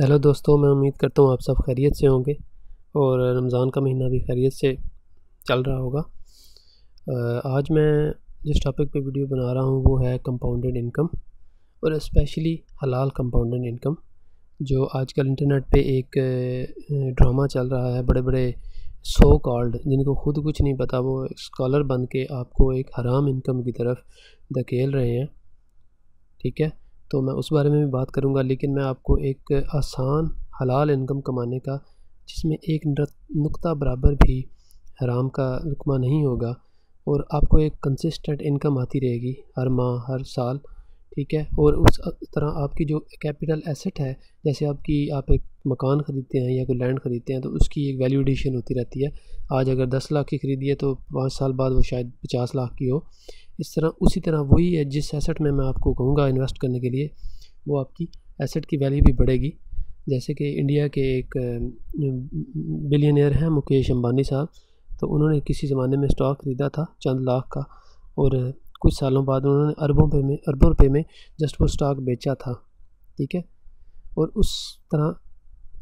Hello दोस्तों, मैं उम्मीद करता हूँ आप सब खैरियत से होंगे और रमज़ान का महीना भी खैरियत से चल रहा होगा। आज मैं जिस टॉपिक पे वीडियो बना रहा हूँ वो है कंपाउंडेड इनकम और स्पेशली हलाल कंपाउंडेड इनकम, जो आजकल इंटरनेट पे एक ड्रामा चल रहा है। बड़े बड़े सो कॉल्ड, जिनको खुद कुछ नहीं पता, वो स्कॉलर बन के आपको एक हराम इनकम की तरफ धकेल रहे हैं। ठीक है, तो मैं उस बारे में भी बात करूंगा, लेकिन मैं आपको एक आसान हलाल इनकम कमाने का, जिसमें एक नुक्ता बराबर भी हराम का लुकमा नहीं होगा और आपको एक कंसिस्टेंट इनकम आती रहेगी हर माह, हर साल। ठीक है, और उस तरह आपकी जो कैपिटल एसेट है, जैसे आप एक मकान ख़रीदते हैं या कोई लैंड ख़रीदते हैं तो उसकी एक वैल्यू एडिशन होती रहती है। आज अगर 10 लाख की ख़रीदी है तो 5 साल बाद वो शायद 50 लाख की हो। इस तरह उसी तरह वही है, जिस एसेट में मैं आपको कहूँगा इन्वेस्ट करने के लिए, वो आपकी एसेट की वैल्यू भी बढ़ेगी। जैसे कि इंडिया के एक बिलियनियर हैं मुकेश अंबानी साहब, तो उन्होंने किसी ज़माने में स्टॉक ख़रीदा था चंद लाख का, और कुछ सालों बाद उन्होंने अरबों रुपये में जस्ट वो स्टॉक बेचा था। ठीक है, और उस तरह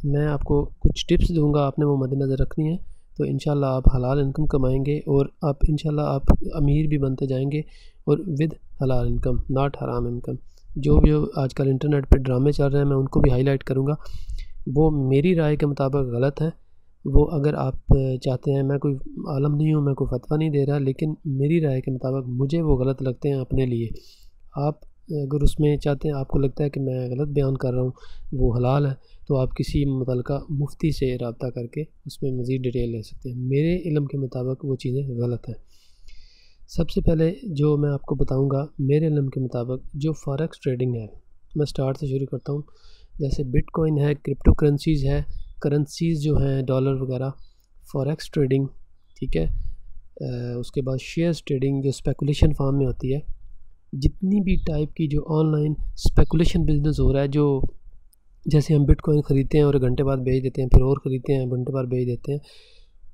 मैं आपको कुछ टिप्स दूंगा, आपने वो मद्देनज़र रखनी है, तो इंशाल्लाह आप हलाल इनकम कमाएंगे और आप इंशाल्लाह आप अमीर भी बनते जाएंगे, और विद हलाल इनकम, नॉट हराम इनकम। जो आजकल इंटरनेट पे ड्रामे चल रहे हैं, मैं उनको भी हाईलाइट करूँगा। वो मेरी राय के मुताबिक गलत है। वो अगर आप चाहते हैं, मैं कोई आलम नहीं हूँ, मैं कोई फतवा नहीं दे रहा, लेकिन मेरी राय के मुताबिक मुझे वो गलत लगते हैं अपने लिए। आप अगर उसमें चाहते हैं, आपको लगता है कि मैं गलत बयान कर रहा हूँ, वो हलाल है, तो आप किसी मुतलका मुफ्ती से रब्ता करके उसमें मज़ीद डिटेल ले सकते हैं। मेरे इल्म के मुताबिक वो चीज़ें गलत हैं। सबसे पहले जो मैं आपको बताऊँगा मेरे इल्म के मुताबिक, जो फॉरेक्स ट्रेडिंग है, मैं स्टार्ट से शुरू करता हूँ। जैसे बिटकॉइन है, क्रिप्टो करेंसीज़ है, करेंसीज़ जो हैं डॉलर वगैरह, फॉरेक्स ट्रेडिंग। ठीक है, उसके बाद शेयर्स ट्रेडिंग जो स्पेकुलेशन फार्म में होती है। जितनी भी टाइप की जो ऑनलाइन स्पेकुलेशन बिजनेस हो रहा है, जो जैसे हम बिटकॉइन ख़रीदते हैं और घंटे बाद बेच देते हैं, फिर और ख़रीदते हैं, घंटे बाद बेच देते हैं।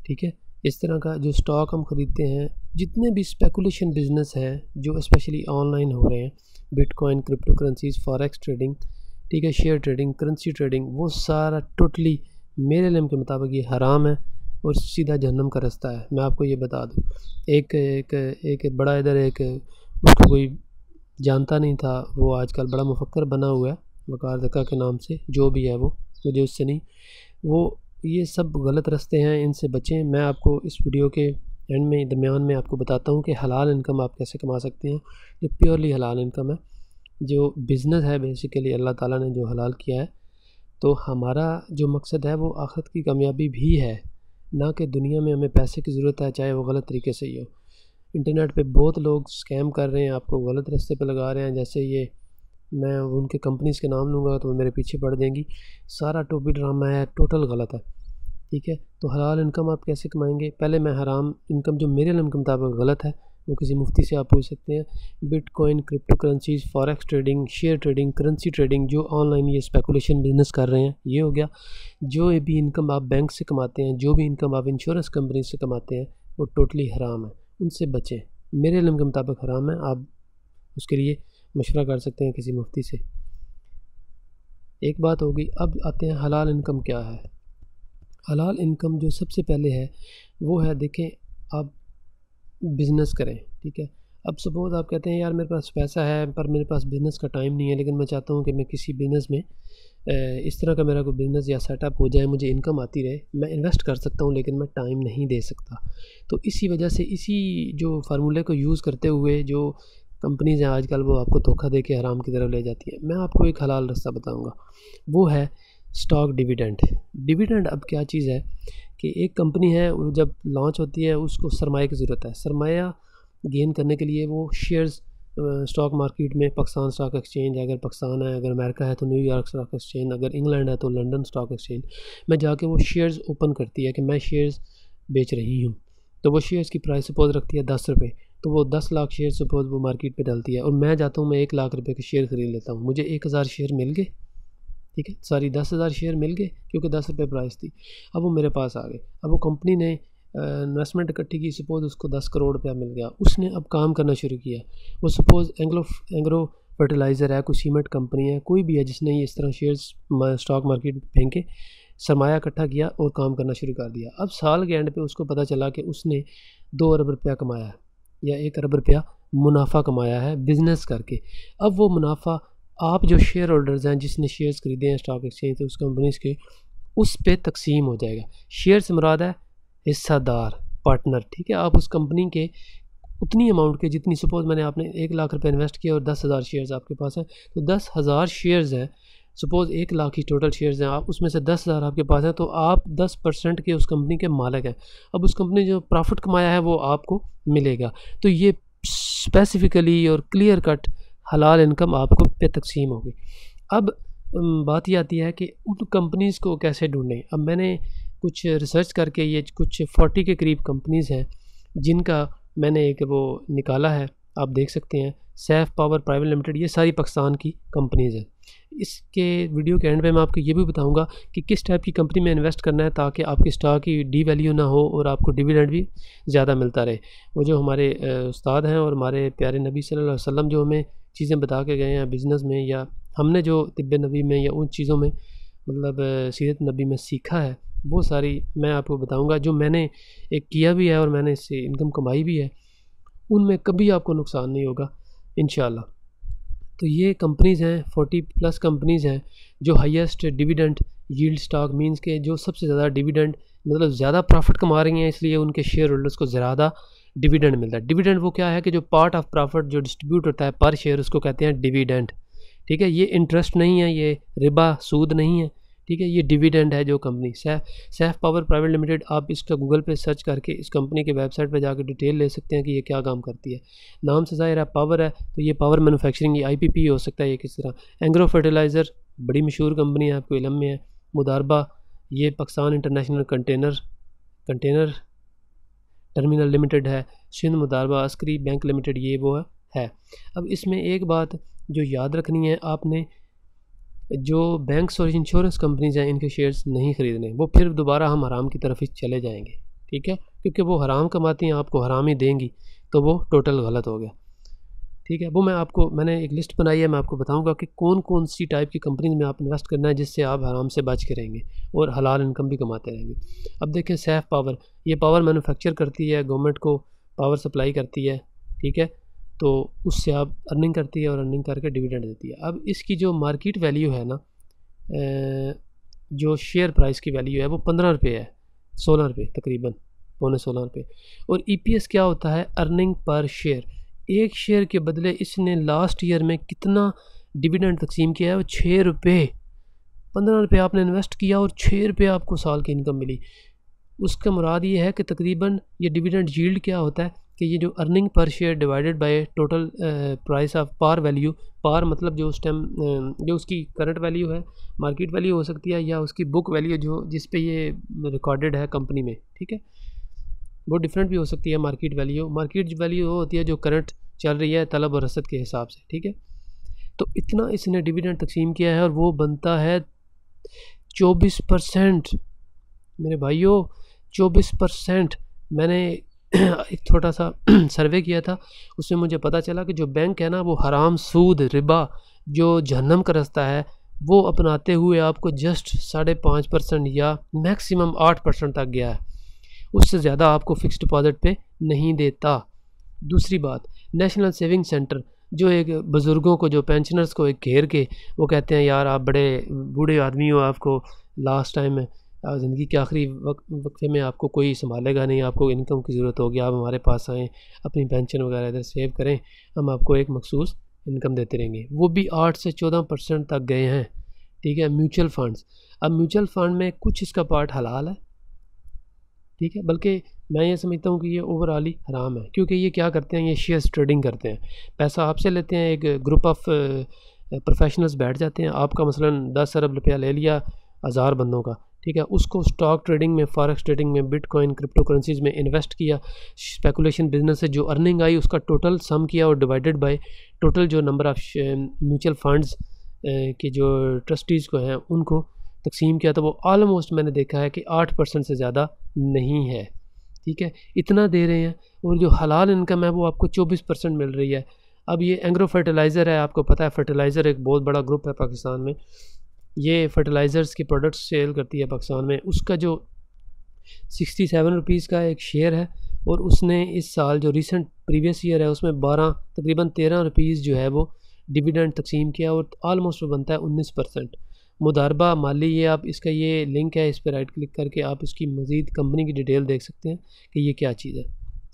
ठीक है, इस तरह का जो स्टॉक हम ख़रीदते हैं, जितने भी स्पेकुलेशन बिजनेस हैं जो स्पेशली ऑनलाइन हो रहे हैं, bitcoin, crypto currencies, forex trading, ठीक है, शेयर ट्रेडिंग, करेंसी ट्रेडिंग, वो सारा टोटली मेरे इल्म के मुताबिक ये हराम है और सीधा जहन्नम का रास्ता है। मैं आपको ये बता दूँ, एक बड़ा इधर एक उसको कोई जानता नहीं था, वो आजकल बड़ा मुफक्कर बना हुआ है, वकार ज़का के नाम से, जो भी है वो मुझे उससे नहीं, वो ये सब गलत रास्ते हैं, इनसे बचें। मैं आपको इस वीडियो के एंड में, दरमियान में आपको बताता हूँ कि हलाल इनकम आप कैसे कमा सकते हैं, जो प्योरली हलाल इनकम है, जो बिज़नेस है बेसिकली अल्लाह ताला ने जो हलाल किया है। तो हमारा जो मकसद है वो आखिरत की कामयाबी भी है, ना कि दुनिया में हमें पैसे की ज़रूरत है, चाहे वो गलत तरीके से ही हो। इंटरनेट पे बहुत लोग स्कैम कर रहे हैं, आपको गलत रास्ते पे लगा रहे हैं। जैसे ये, मैं उनके कंपनीज़ के नाम लूँगा तो वो मेरे पीछे पड़ जाएंगी। सारा टोपी ड्रामा है, टोटल गलत है। ठीक है, तो हलाल इनकम आप कैसे कमाएँगे? पहले मैं हराम इनकम जो मेरे इल्म के मुताबिक गलत है, वो किसी मुफ्ती से आप पूछ सकते हैं। Bitcoin, crypto currencies, forex trading, share trading, currency trading, जो ऑनलाइन ये स्पेकुलेशन बिजनेस कर रहे हैं, ये हो गया। जो भी इनकम आप बैंक से कमाते हैं, जो भी इनकम आप इंश्योरेंस कंपनी से कमाते हैं, वो टोटली हराम है, उनसे बचें। मेरे इल्म के मुताबिक हराम है। आप उसके लिए मशवरा कर सकते हैं किसी मुफ्ती से। एक बात होगी। अब आते हैं हलाल इनकम क्या है। हलाल इनकम जो सबसे पहले है वो है, देखें, आप बिज़नेस करें। ठीक है, अब सपोज़ आप कहते हैं यार मेरे पास पैसा है पर मेरे पास बिज़नेस का टाइम नहीं है, लेकिन मैं चाहता हूँ कि मैं किसी बिज़नेस में इस तरह का मेरा कोई बिज़नेस या सेटअप हो जाए, मुझे इनकम आती रहे, मैं इन्वेस्ट कर सकता हूँ, लेकिन मैं टाइम नहीं दे सकता। तो इसी वजह से, इसी जो फार्मूले को यूज़ करते हुए जो कंपनीज़ हैं आजकल, वो आपको धोखा दे के हराम की तरफ ले जाती हैं। मैं आपको एक हलाल रास्ता बताऊँगा, वो है स्टॉक डिविडेंड। डिविडेंड अब क्या चीज़ है कि एक कंपनी है, वो जब लॉन्च होती है उसको सरमाए की ज़रूरत है। सरमाया गेन करने के लिए वो शेयर्स स्टॉक मार्केट में, पाकिस्तान स्टॉक एक्सचेंज, अगर पाकिस्तान है, अगर अमेरिका है तो न्यूयॉर्क स्टॉक एक्सचेंज, अगर इंग्लैंड है तो लंदन स्टॉक एक्सचेंज में जाके वो शेयर्स ओपन करती है कि मैं शेयर्स बेच रही हूँ। तो वो शेयर्स की प्राइस सपोज रखती है 10 रुपये, तो वो 10 लाख शेयर सपोज वो मार्केट पर डालती है, और मैं जाता हूँ, मैं 1 लाख रुपये के शेयर ख़रीद लेता हूँ, मुझे 1000 शेयर मिल गए। ठीक है, सारी 10,000 शेयर मिल गए, क्योंकि 10 रुपये प्राइस थी। अब वो मेरे पास आ गए। अब वो कंपनी ने इन्वेस्टमेंट इकट्ठी की, सपोज़ उसको 10 करोड़ रुपया मिल गया। उसने अब काम करना शुरू किया। वो सपोज़ एग्रो फर्टिलाइज़र है, कोई सीमेंट कंपनी है, कोई भी है जिसने इस तरह शेयर्स स्टॉक मार्केट फेंके, सरमाया इकट्ठा किया और काम करना शुरू कर दिया। अब साल के एंड पे उसको पता चला कि उसने 2 अरब रुपया कमाया है या 1 अरब रुपया मुनाफा कमाया है बिज़नेस करके। अब वो मुनाफा आप जो शेयर होल्डर्स हैं जिसने शेयर्स खरीदे हैं स्टॉक एक्सचेंज से उस कंपनीज के, उस पर तकसीम हो जाएगा। शेयर से मुराद है हिस्सादार, पार्टनर, ठीक है। आप उस कंपनी के उतनी अमाउंट के जितनी, सपोज़ मैंने आपने 1 लाख रुपये इन्वेस्ट किया और 10,000 शेयर्स आपके पास हैं, तो 10,000 शेयर्स हैं, सपोज़ 1 लाख की टोटल शेयर्स हैं, आप उसमें से 10,000 आपके पास हैं, तो आप 10% के उस कंपनी के मालिक हैं। अब उस कंपनी जो प्रॉफिट कमाया है वो आपको मिलेगा। तो ये स्पेसिफ़िकली और क्लियर कट हलाल इनकम आपको पे तकसीम होगी। अब बात यह आती है कि उन कंपनीज़ को कैसे ढूंढें। अब मैंने कुछ रिसर्च करके ये कुछ 40 के करीब कंपनीज़ हैं जिनका मैंने एक वो निकाला है, आप देख सकते हैं, सैफ पावर प्राइवेट लिमिटेड, ये सारी पाकिस्तान की कंपनीज़ हैं। इसके वीडियो के एंड पे मैं आपको ये भी बताऊंगा कि किस टाइप की कंपनी में इन्वेस्ट करना है ताकि आपके स्टॉक की डी वैल्यू ना हो और आपको डिविडेंड भी ज़्यादा मिलता रहे। वो जो हमारे उस्ताद हैं और हमारे प्यारे नबी सल्लल्लाहु अलैहि वसल्लम जो हमें चीज़ें बता के गए हैं बिज़नेस में, या हमने जो तिब्बे नबी में या उन चीज़ों में मतलब सीरत नबी में सीखा है, वो सारी मैं आपको बताऊँगा, जो मैंने एक किया भी है और मैंने इससे इनकम कमाई भी है, उनमें कभी आपको नुकसान नहीं होगा इंशाल्लाह। तो ये कंपनीज़ हैं, 40+ कंपनीज़ हैं जो highest dividend yield stock means के जो सबसे ज़्यादा डिविडेंड मतलब ज़्यादा प्रॉफिट कमा रही हैं, इसलिए उनके शेयर होल्डर्स को ज़्यादा डिविडेंड मिलता है। डिविडेंड वो क्या है कि जो पार्ट ऑफ प्रॉफिट जो डिस्ट्रीब्यूट होता है पर शेयर, उसको कहते हैं डिविडेंड, ठीक है। ये इंटरेस्ट नहीं है, ये रिबा सूद नहीं है, ठीक है, ये डिविडेंड है जो company Saif power private limited. आप इसका गूगल पे सर्च करके इस कंपनी के वेबसाइट पे जाकर डिटेल ले सकते हैं कि ये क्या काम करती है। नाम से ज़ाहिर है पावर है, तो ये पावर मैन्युफैक्चरिंग, ये IPP हो सकता है, ये किस तरह। एग्रो फर्टिलाइज़र बड़ी मशहूर कंपनी है, आपको इलम में है। मुदारबा, ये Pakistan international container terminal limited है। सिंध मुदारबा, अस्करी बैंक लिमिटेड, ये वो है। अब इसमें एक बात जो याद रखनी है आपने, जो बैंक्स और इंश्योरेंस कंपनीज हैं इनके शेयर्स नहीं ख़रीदने, वो फिर दोबारा हम हराम की तरफ ही चले जाएंगे, ठीक है, क्योंकि वो हराम कमाती हैं, आपको हराम ही देंगी, तो वो टोटल गलत हो गया, ठीक है। वो मैंने एक लिस्ट बनाई है, मैं आपको बताऊंगा कि कौन कौन सी टाइप की कंपनीज में आप इन्वेस्ट करना है जिससे आप हराम से बच के रहेंगे और हलाल इनकम भी कमाते रहेंगे। अब देखें सैफ पावर, ये पावर मैनुफेक्चर करती है, गवर्नमेंट को पावर सप्लाई करती है, ठीक है, तो उससे आप अर्निंग करती है और अर्निंग करके डिविडेंड देती है। अब इसकी जो मार्केट वैल्यू है ना, जो शेयर प्राइस की वैल्यू है वो 15 रुपये है, 16 रुपये तकरीबन, 15.16 रुपये। और EPS क्या होता है, अर्निंग पर शेयर। एक शेयर के बदले इसने लास्ट ईयर में कितना डिविडेंड तकसीम किया है, वो 6 रुपये। 15 रुपये आपने इन्वेस्ट किया और 6 रुपये आपको साल की इनकम मिली। उसका मुराद ये है कि तकरीबन ये डिविडेंड यील्ड क्या होता है कि ये जो अर्निंग पर share divided by total price of par value, par मतलब जो उस टाइम जो उसकी करंट वैल्यू है, मार्केट वैल्यू हो सकती है, या उसकी बुक वैल्यू जो जिस पे ये रिकॉर्डेड है कंपनी में, ठीक है, वो डिफरेंट भी हो सकती है। मार्केट वैल्यू वो होती है जो करंट चल रही है तलब और रसद के हिसाब से, ठीक है। तो इतना इसने डिविडेंड तकसीम किया है और वो बनता है 24%। मेरे भाइयों 24%। मैंने एक छोटा सा सर्वे किया था, उसमें मुझे पता चला कि जो बैंक है ना, वो हराम सूद रिबा जो जहन्नम का रास्ता है वो अपनाते हुए आपको जस्ट 5.5% या मैक्सिमम 8% तक गया है, उससे ज़्यादा आपको फ़िक्स डिपॉज़िट पे नहीं देता। दूसरी बात, नेशनल सेविंग सेंटर जो एक बुज़ुर्गों को, जो पेंशनर्स को एक घेर के वो कहते हैं यार आप बड़े बूढ़े आदमी हो, आपको लास्ट टाइम में ज़िंदगी के आखिरी वक्फे में आपको कोई संभालेगा नहीं, आपको इनकम की ज़रूरत होगी, आप हमारे पास आएँ, अपनी पेंशन वगैरह इधर सेव करें, हम आपको एक मखसूस इनकम देते रहेंगे। वो भी 8 से 14% तक गए हैं, ठीक है। म्यूचुअल फ़ंड्स, अब म्यूचुअल फ़ंड में कुछ इसका पार्ट हलाल है, ठीक है, बल्कि मैं ये समझता हूँ कि ये ओवरऑल ही हराम है, क्योंकि ये क्या करते हैं, ये शेयर्स ट्रेडिंग करते हैं, पैसा आपसे लेते हैं, एक ग्रुप ऑफ प्रोफेशनल्स बैठ जाते हैं, आपका मसलन 10 अरब रुपया ले लिया 1000 बंदों का, ठीक है, उसको स्टॉक ट्रेडिंग में, फॉरेक्स ट्रेडिंग में, बिटकॉइन, क्रिप्टो करेंसीज़ में इन्वेस्ट किया, स्पेकुलेशन बिजनेस से जो अर्निंग आई उसका टोटल सम किया और डिवाइडेड बाय टोटल जो नंबर ऑफ म्यूचुअल फंड्स के जो ट्रस्टीज़ को हैं उनको तकसीम किया, तो वो ऑलमोस्ट मैंने देखा है कि 8% से ज़्यादा नहीं है, ठीक है, इतना दे रहे हैं। और जो हलाल इनकम है वो आपको 24% मिल रही है। अब ये एग्रो फर्टिलाइज़र है, आपको पता है फर्टिलाइज़र एक बहुत बड़ा ग्रुप है पाकिस्तान में, ये फर्टिलाइज़र्स की प्रोडक्ट्स सेल करती है पाकिस्तान में। उसका जो 67 रुपीज़ का एक शेयर है और उसने इस साल जो रिसेंट प्रीवियस ईयर है उसमें तकरीबन 13 रुपीज़ जो है वो डिविडेंड तकसीम किया और आलमोस्ट वो बनता है 19%। मुदारबा माली, ये आप इसका ये लिंक है, इस पर राइट क्लिक करके आप इसकी मज़ीद कंपनी की डिटेल देख सकते हैं कि ये क्या चीज़ है।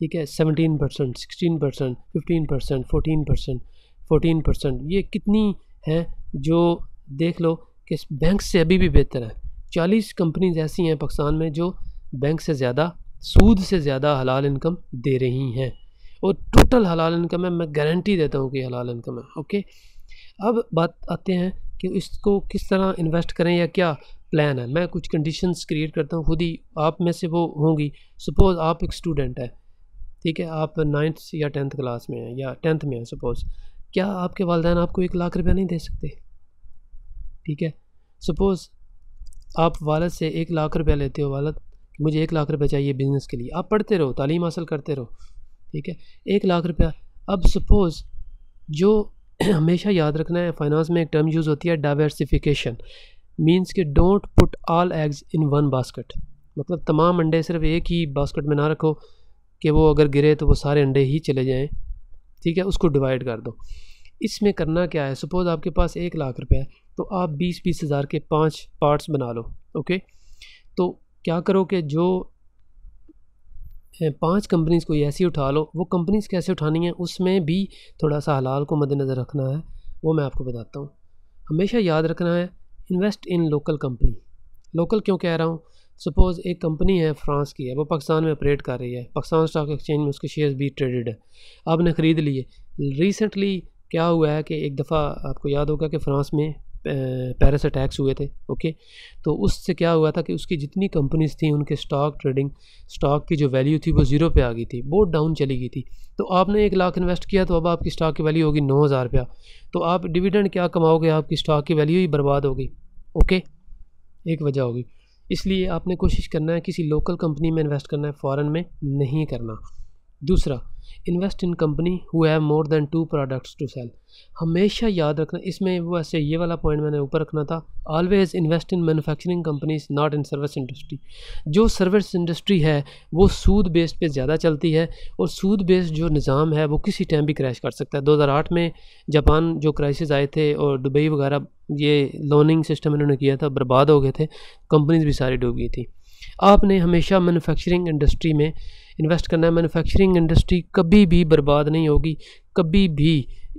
ठीक है, 17%, 16%, 15%, 14%, 14%, ये कितनी हैं जो देख लो कि बैंक से अभी भी बेहतर है। 40 कंपनीज ऐसी हैं पाकिस्तान में जो बैंक से ज़्यादा, सूद से ज़्यादा हलाल इनकम दे रही हैं और टोटल हलाल इनकम है, मैं गारंटी देता हूँ कि हलाल इनकम है। ओके, अब बात आते हैं कि इसको किस तरह इन्वेस्ट करें या क्या प्लान है। मैं कुछ कंडीशंस क्रिएट करता हूँ खुद ही, आप में से वो होंगी। सपोज़ आप एक स्टूडेंट है, ठीक है, आप 9th या 10th क्लास में हैं या 10th में हैं सपोज़। क्या आपके वालिदैन आपको 1 लाख रुपया नहीं दे सकते? ठीक है, सपोज़ आप वालिद से 1 लाख रुपया लेते हो, वालिद मुझे 1 लाख रुपया चाहिए बिज़नेस के लिए। आप पढ़ते रहो, तालीम हासिल करते रहो, ठीक है, 1 लाख रुपया। अब सपोज़ जो हमेशा याद रखना है, फाइनेंस में एक टर्म यूज़ होती है डाइवर्सिफिकेशन, मींस कि don't put all eggs in one basket, मतलब तमाम अंडे सिर्फ एक ही बास्केट में ना रखो कि वो अगर गिरे तो वो सारे अंडे ही चले जाएं। ठीक है, उसको डिवाइड कर दो। इसमें करना क्या है, सपोज़ आपके पास 1 लाख रुपया है तो आप 20-20 हज़ार के 5 पार्ट्स बना लो। ओके, तो क्या करो कि जो 5 कंपनीज़ कोई ऐसी उठा लो, वो कंपनीज़ कैसे उठानी है उसमें भी थोड़ा सा हलाल को मद्देनज़र रखना है, वो मैं आपको बताता हूँ। हमेशा याद रखना है invest in local company. Local क्यों कह रहा हूँ, सपोज़ एक कंपनी है फ्रांस की है, वो पाकिस्तान में ऑपरेट कर रही है, पाकिस्तान स्टॉक एक्सचेंज में उसके शेयर्स भी ट्रेडेड है, आपने ख़रीद लिए। रिसेंटली क्या हुआ है कि एक दफ़ा आपको याद होगा कि फ्रांस में पेरिस अटैक्स हुए थे। ओके, तो उससे क्या हुआ था कि उसकी जितनी कंपनीज थी उनके स्टॉक ट्रेडिंग, स्टॉक की जो वैल्यू थी वो 0 पे आ गई थी, बहुत डाउन चली गई थी। तो आपने 1 लाख इन्वेस्ट किया तो अब आपकी स्टॉक की वैल्यू होगी 9,000 रुपया, तो आप डिविडेंड क्या कमाओगे, आपकी स्टॉक की वैल्यू ही बर्बाद होगी। ओके, एक वजह होगी। इसलिए आपने कोशिश करना है किसी लोकल कंपनी में इन्वेस्ट करना है, फॉरेन में नहीं करना। दूसरा, invest in company who have more than 2 products to sell. हमेशा याद रखना, इसमें वो ऐसे ये वाला पॉइंट मैंने ऊपर रखना था, always invest in manufacturing companies not in service industry. जो सर्विस इंडस्ट्री है वो सूद बेस्ड पे ज़्यादा चलती है और सूद बेस्ड जो निज़ाम है वो किसी टाइम भी क्रैश कर सकता है। 2008 में जापान जो क्राइसिस आए थे और दुबई वगैरह, ये लोनिंग सिस्टम इन्होंने किया था, बर्बाद हो गए थे, कंपनीज भी सारी डूब गई थी। आपने हमेशा मैन्युफैक्चरिंग इंडस्ट्री में इन्वेस्ट करना है। मैन्युफैक्चरिंग इंडस्ट्री कभी भी बर्बाद नहीं होगी, कभी भी,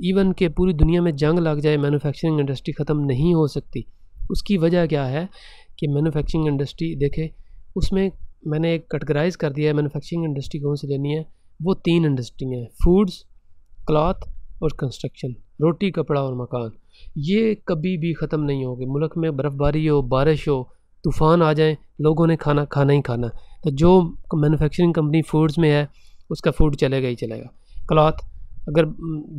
इवन के पूरी दुनिया में जंग लग जाए मैन्युफैक्चरिंग इंडस्ट्री ख़त्म नहीं हो सकती। उसकी वजह क्या है कि मैन्युफैक्चरिंग इंडस्ट्री देखे, उसमें मैंने एक कैटेगराइज कर दिया है मैन्युफैक्चरिंग इंडस्ट्री कौन सी लेनी है। वो 3 इंडस्ट्री हैं, फूड्स, क्लॉथ और कंस्ट्रक्शन, रोटी कपड़ा और मकान। ये कभी भी ख़त्म नहीं होगी। मुल्क में बर्फ़बारी हो, बारिश हो, तूफ़ान आ जाए, लोगों ने खाना खाना ही खाना। तो जो मैन्युफैक्चरिंग कंपनी फूड्स में है उसका फूड चलेगा ही चलेगा। क्लॉथ, अगर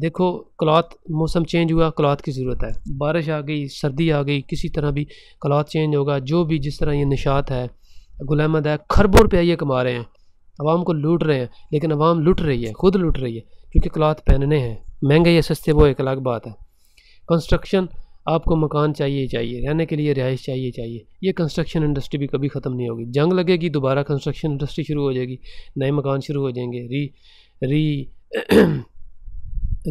देखो क्लॉथ मौसम चेंज हुआ, क्लॉथ की ज़रूरत है, बारिश आ गई, सर्दी आ गई, किसी तरह भी क्लॉथ चेंज होगा। जो भी जिस तरह ये निशात है, गुलामद है, खरबों रुपया ये कमा रहे हैं, आवाम को लूट रहे हैं, लेकिन आवाम लूट रही है, खुद लूट रही है, क्योंकि क्लॉथ पहनने हैं, महंगे या सस्ते वो एक अलग बात है। कंस्ट्रक्शन, आपको मकान चाहिए चाहिए, रहने के लिए रिहाइश चाहिए चाहिए, ये कंस्ट्रक्शन इंडस्ट्री भी कभी ख़त्म नहीं होगी। जंग लगेगी, दोबारा कंस्ट्रक्शन इंडस्ट्री शुरू हो जाएगी, नए मकान शुरू हो जाएंगे,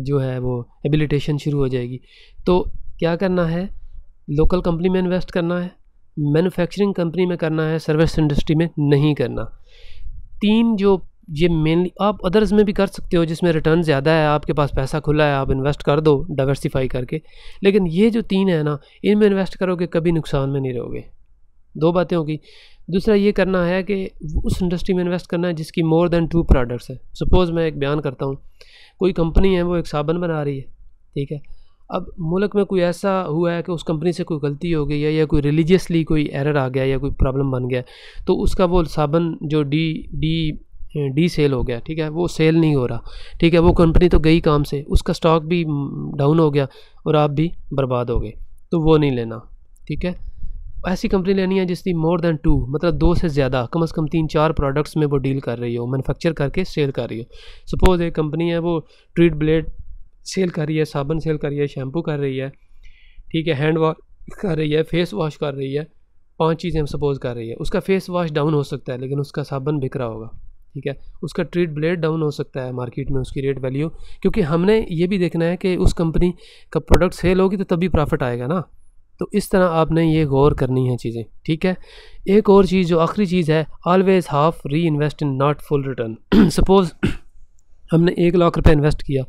जो है वो एबिलिटेशन शुरू हो जाएगी। तो क्या करना है, लोकल कंपनी में इन्वेस्ट करना है, मैन्युफैक्चरिंग कंपनी में करना है, सर्विस इंडस्ट्री में नहीं करना। 3 जो ये मेनली, आप अदर्स में भी कर सकते हो जिसमें रिटर्न ज़्यादा है, आपके पास पैसा खुला है, आप इन्वेस्ट कर दो डाइवर्सिफाई करके, लेकिन ये जो 3 है ना, इनमें इन्वेस्ट करोगे कभी नुकसान में नहीं रहोगे। 2 बातें होगी। दूसरा ये करना है कि उस इंडस्ट्री में इन्वेस्ट करना है जिसकी मोर देन 2 प्रोडक्ट्स है। सपोज़ मैं एक बयान करता हूँ, कोई कंपनी है वो एक साबन बना रही है, ठीक है, अब मुल्क में कोई ऐसा हुआ है कि उस कंपनी से कोई गलती हो गई है या कोई रिलीजियसली कोई एरर आ गया या कोई प्रॉब्लम बन गया, तो उसका वो साबन जो डी सेल हो गया, ठीक है, वो सेल नहीं हो रहा, ठीक है, वो कंपनी तो गई काम से, उसका स्टॉक भी डाउन हो गया और आप भी बर्बाद हो गए, तो वो नहीं लेना। ठीक है, ऐसी कंपनी लेनी है जिसकी मोर देन 2, मतलब 2 से ज़्यादा, कम से कम 3-4 प्रोडक्ट्स में वो डील कर रही हो, मैन्युफैक्चर करके सेल कर रही हो। सपोज़ एक कंपनी है वो ट्रीट ब्लेड सेल कर रही है, साबुन सेल कर रही है, शैम्पू कर रही है, ठीक है, हैंड वॉश कर रही है, फेस वॉश कर रही है, 5 चीज़ें हम सपोज कर रही है। उसका फेस वॉश डाउन हो सकता है लेकिन उसका साबुन बिक रहा होगा, ठीक है, उसका ट्रेड ब्लेड डाउन हो सकता है मार्केट में, उसकी रेट वैल्यू, क्योंकि हमने ये भी देखना है कि उस कंपनी का प्रोडक्ट सेल होगी तो तभी प्रॉफिट आएगा ना। तो इस तरह आपने ये गौर करनी है चीज़ें, ठीक है। एक और चीज़ जो आखिरी चीज़ है, always half reinvest in not full return. Suppose हमने 1 लाख रुपये इन्वेस्ट किया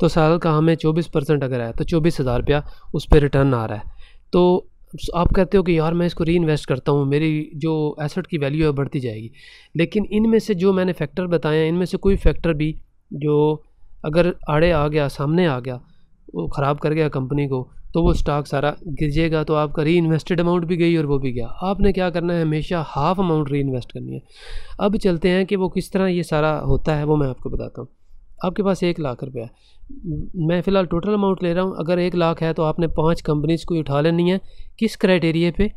तो साल का हमें 24% अगर आया तो 24,000 रुपया उस पर रिटर्न आ रहा है। तो आप कहते हो कि यार मैं इसको री इन्वेस्ट करता हूँ, मेरी जो एसेट की वैल्यू है बढ़ती जाएगी, लेकिन इनमें से जो मैंने फैक्टर बताए हैं इनमें से कोई फैक्टर भी जो अगर आड़े आ गया, सामने आ गया, वो ख़राब कर गया कंपनी को, तो वो स्टॉक सारा गिरजेगा, तो आपका री इन्वेस्टेड अमाउंट भी गई और वो भी गया। आपने क्या करना है, हमेशा हाफ अमाउंट री इन्वेस्ट करनी है। अब चलते हैं कि वो किस तरह ये सारा होता है वो मैं आपको बताता हूँ। आपके पास 1 लाख रुपया है, मैं फ़िलहाल टोटल अमाउंट ले रहा हूँ, अगर 1 लाख है तो आपने 5 कंपनीज़ को उठा लेनी है। किस क्राइटेरिया पे?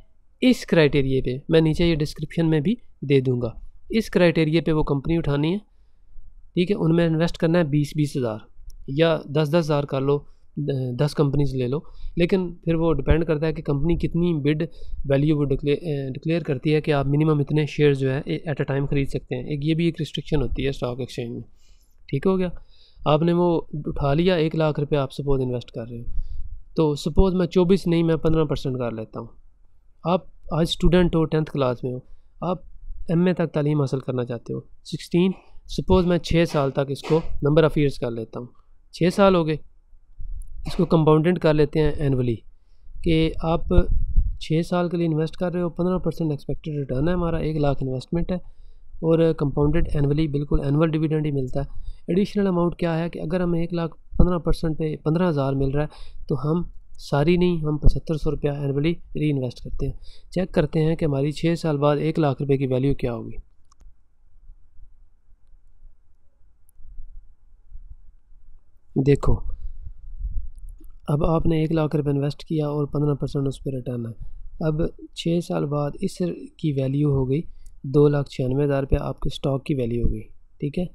इस क्राइटेरिया पे, मैं नीचे ये डिस्क्रिप्शन में भी दे दूँगा। इस क्राइटेरिया पे वो कंपनी उठानी है, ठीक है, उनमें इन्वेस्ट करना है 20-20,000 या 10-10,000 कर लो, 10 कंपनीज ले लो, लेकिन फिर वो डिपेंड करता है कि कंपनी कितनी बिड वैल्यू वो डिक्लेयर करती है कि आप मिनिमम इतने शेयर जो है एट अ टाइम ख़रीद सकते हैं। एक ये भी एक रिस्ट्रिक्शन होती है स्टॉक एक्सचेंज में, ठीक हो गया। आपने वो उठा लिया, 1 लाख रुपए आप सपोज इन्वेस्ट कर रहे हो, तो सपोज़ मैं 24 नहीं, मैं 15% कर लेता हूँ। आप आज स्टूडेंट हो, 10th क्लास में हो, आप एमए तक तालीम हासिल करना चाहते हो, 16 सपोज़ मैं 6 साल तक इसको नंबर ऑफ़ ईयर्स कर लेता हूँ, 6 साल हो गए, इसको कंपाउंडेंट कर लेते हैं एनअली कि आप 6 साल के लिए इन्वेस्ट कर रहे हो, 15% एक्सपेक्टेड रिटर्न है हमारा, 1 लाख इन्वेस्टमेंट है और कंपाउंडेड एनअली, बिल्कुल एनुअल डिविडेंड ही मिलता है। एडिशनल अमाउंट क्या है कि अगर हमें 1 लाख 15% पे 15,000 मिल रहा है तो हम सारी नहीं, हम 7,500 रुपया एनअली री इन्वेस्ट करते हैं। चेक करते हैं कि हमारी 6 साल बाद 1 लाख रुपए की वैल्यू क्या होगी। देखो अब आपने 1 लाख रुपये इन्वेस्ट किया और 15% उस पर रिटर्न है। अब 6 साल बाद इस की वैल्यू हो गई 2,96,000 रुपये, आपके स्टॉक की वैल्यू हो गई, ठीक है,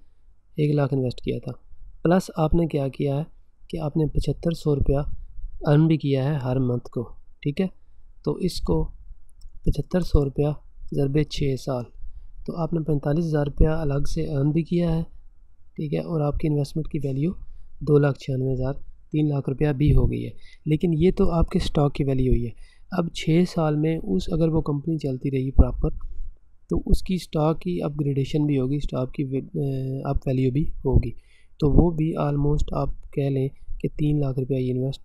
1 लाख इन्वेस्ट किया था, प्लस आपने क्या किया है कि आपने 7,500 रुपया अर्न भी किया है हर मंथ को, ठीक है। तो इसको 7,500 रुपया ज़रबे 6 साल, तो आपने 45,000 रुपया अलग से अर्न भी किया है, ठीक है, और आपकी इन्वेस्टमेंट की वैल्यू 2,96,000 3 लाख रुपया भी हो गई है। लेकिन ये तो आपके स्टॉक की वैल्यू हुई है। अब 6 साल में उस अगर वो कंपनी चलती रही प्रॉपर तो उसकी स्टॉक की अपग्रेडेशन भी होगी, स्टॉक की अप वैल्यू भी होगी, तो वो भी आलमोस्ट आप कह लें कि 3 लाख रुपया ये इन्वेस्ट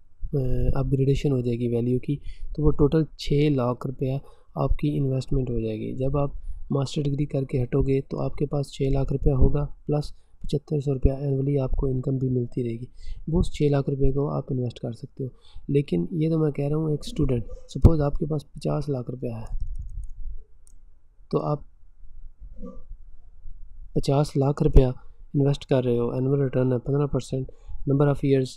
अपग्रेडेशन हो जाएगी वैल्यू की, तो वो टोटल 6 लाख रुपया आपकी इन्वेस्टमेंट हो जाएगी। जब आप मास्टर डिग्री करके हटोगे तो आपके पास 6 लाख रुपया होगा प्लस 7,500 रुपया एनअली आपको इनकम भी मिलती रहेगी, वो उस 6 लाख रुपये को आप इन्वेस्ट कर सकते हो। लेकिन ये तो मैं कह रहा हूँ एक स्टूडेंट, सपोज़ आपके पास 50 लाख रुपया है तो आप 50 लाख रुपया इन्वेस्ट कर रहे हो, एनुअल रिटर्न है 15%, नंबर ऑफ़ ईयर्स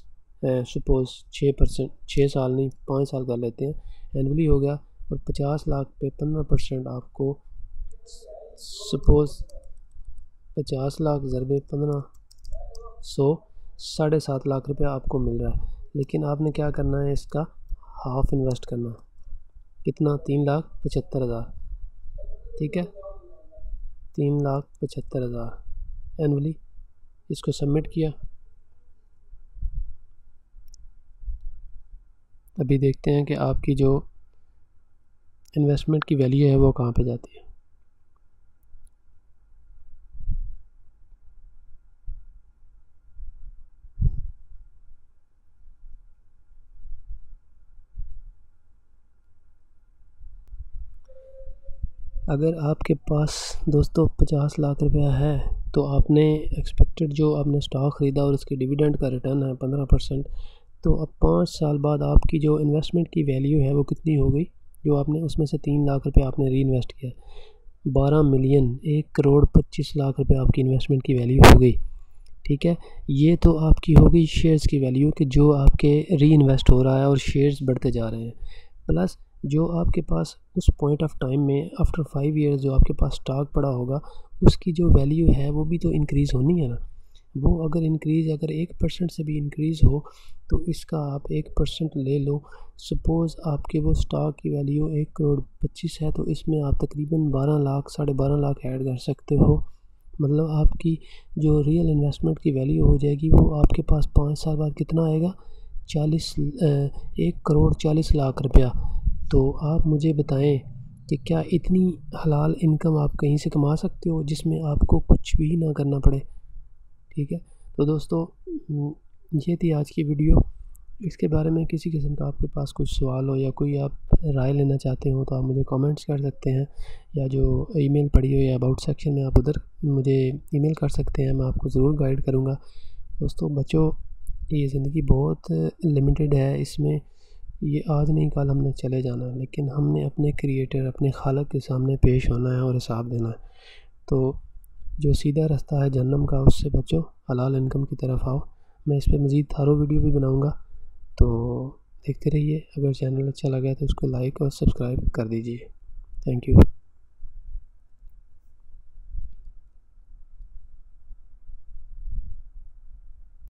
सपोज 6 साल नहीं 5 साल कर लेते हैं, एनुअली हो गया, और 50 लाख पे 15% आपको सपोज 50 लाख ज़रबे 1,500 7.5 लाख रुपया आपको मिल रहा है। लेकिन आपने क्या करना है, इसका हाफ इन्वेस्ट करना है, कितना, 3,75,000, ठीक है, 3,75,000 एनुअली। इसको सबमिट किया, अभी देखते हैं कि आपकी जो इन्वेस्टमेंट की वैल्यू है वो कहाँ पे जाती है। अगर आपके पास दोस्तों 50 लाख रुपया है तो आपने एक्सपेक्टेड जो आपने स्टॉक ख़रीदा और उसके डिविडेंड का रिटर्न है 15%, तो अब 5 साल बाद आपकी जो इन्वेस्टमेंट की वैल्यू है वो कितनी हो गई, जो आपने उसमें से 3 लाख रुपया आपने री इन्वेस्ट किया, 12 मिलियन 1,25,00,000 रुपया आपकी इन्वेस्टमेंट की वैल्यू हो गई, ठीक है। ये तो आपकी हो गई शेयर्स की वैल्यू कि जो आपके री इन्वेस्ट हो रहा है और शेयर्स बढ़ते जा रहे हैं, प्लस जो आपके पास उस पॉइंट ऑफ टाइम में आफ्टर 5 इयर्स जो आपके पास स्टॉक पड़ा होगा उसकी जो वैल्यू है वो भी तो इंक्रीज़ होनी है ना। वो अगर इंक्रीज़ अगर 1% से भी इंक्रीज़ हो तो इसका आप 1% ले लो। सपोज़ आपके वो स्टॉक की वैल्यू 1,25 करोड़ है तो इसमें आप तकरीबन 12 लाख 12.5 लाख ऐड कर सकते हो। मतलब आपकी जो रियल इन्वेस्टमेंट की वैल्यू हो जाएगी वो आपके पास 5 साल बाद कितना आएगा, 1,40,00,000 रुपया। तो आप मुझे बताएं कि क्या इतनी हलाल इनकम आप कहीं से कमा सकते हो जिसमें आपको कुछ भी ना करना पड़े। ठीक है, तो दोस्तों ये थी आज की वीडियो। इसके बारे में किसी किस्म का आपके पास कुछ सवाल हो या कोई आप राय लेना चाहते हो तो आप मुझे कमेंट्स कर सकते हैं, या जो ईमेल पड़ी हो या अबाउट सेक्शन में आप उधर मुझे ईमेल कर सकते हैं, मैं आपको ज़रूर गाइड करूँगा। दोस्तों बच्चों, ये ज़िंदगी बहुत लिमिटेड है, इसमें ये आज नहीं कल हमने चले जाना है, लेकिन हमने अपने क्रिएटर अपने खालक के सामने पेश होना है और हिसाब देना है। तो जो सीधा रास्ता है जहन्नम का, उससे बच्चों हलाल इनकम की तरफ आओ। मैं इस पर मज़ीद थारो वीडियो भी बनाऊँगा, तो देखते रहिए। अगर चैनल अच्छा लगा तो उसको लाइक और सब्सक्राइब कर दीजिए। Thank you.